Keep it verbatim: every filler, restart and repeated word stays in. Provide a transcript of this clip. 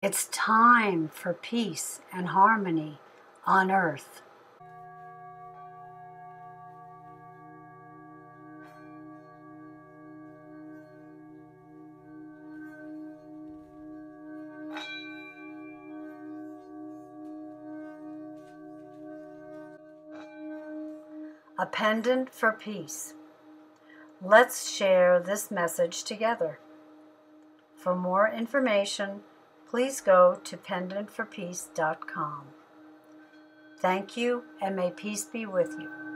It's time for peace and harmony on earth. A pendant for peace. Let's share this message together. For more information, please go to pendant for peace dot com. Thank you, and may peace be with you.